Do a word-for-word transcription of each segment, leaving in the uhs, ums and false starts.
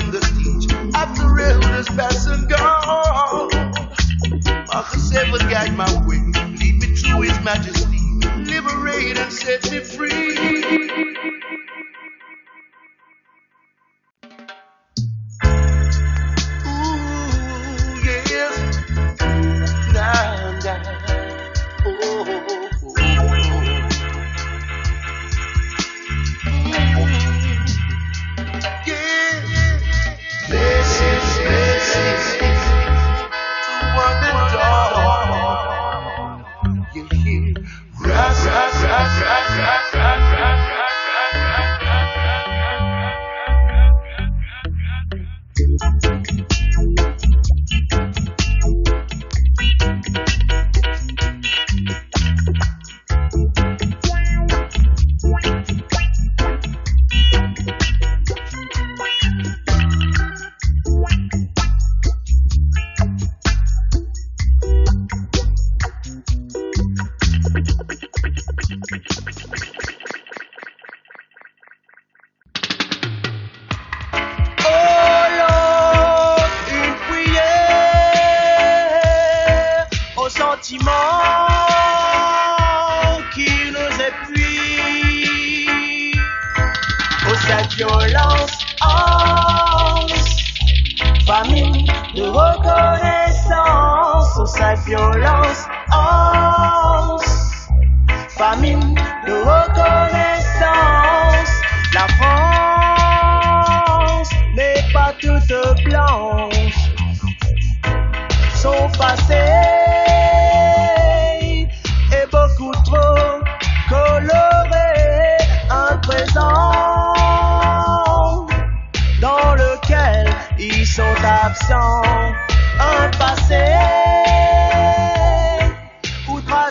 can the teach after real this person gone. Mark seven guide my way, lead me through his majesty, liberate and set me free.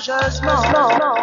Just no, no, no.